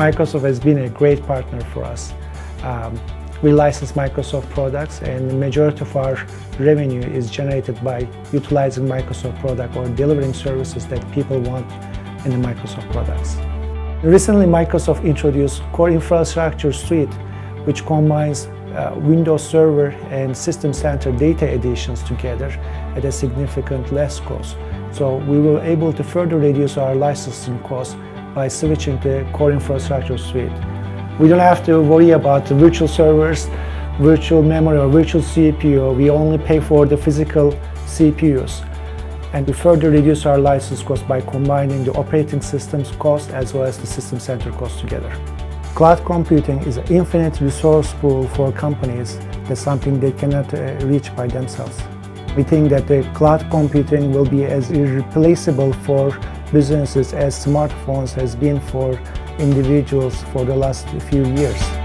Microsoft has been a great partner for us. We license Microsoft products, and the majority of our revenue is generated by utilizing Microsoft product or delivering services that people want in the Microsoft products. Recently, Microsoft introduced Core Infrastructure Suite, which combines Windows Server and System Center data editions together at a significant less cost. So we were able to further reduce our licensing costs by switching to Core Infrastructure Suite. We don't have to worry about the virtual servers, virtual memory, or virtual CPU. We only pay for the physical CPUs. And we further reduce our license costs by combining the operating systems cost as well as the System Center cost together. Cloud computing is an infinite resource pool for companies. That's something they cannot reach by themselves. We think that the cloud computing will be as irreplaceable for businesses as smartphones has been for individuals for the last few years.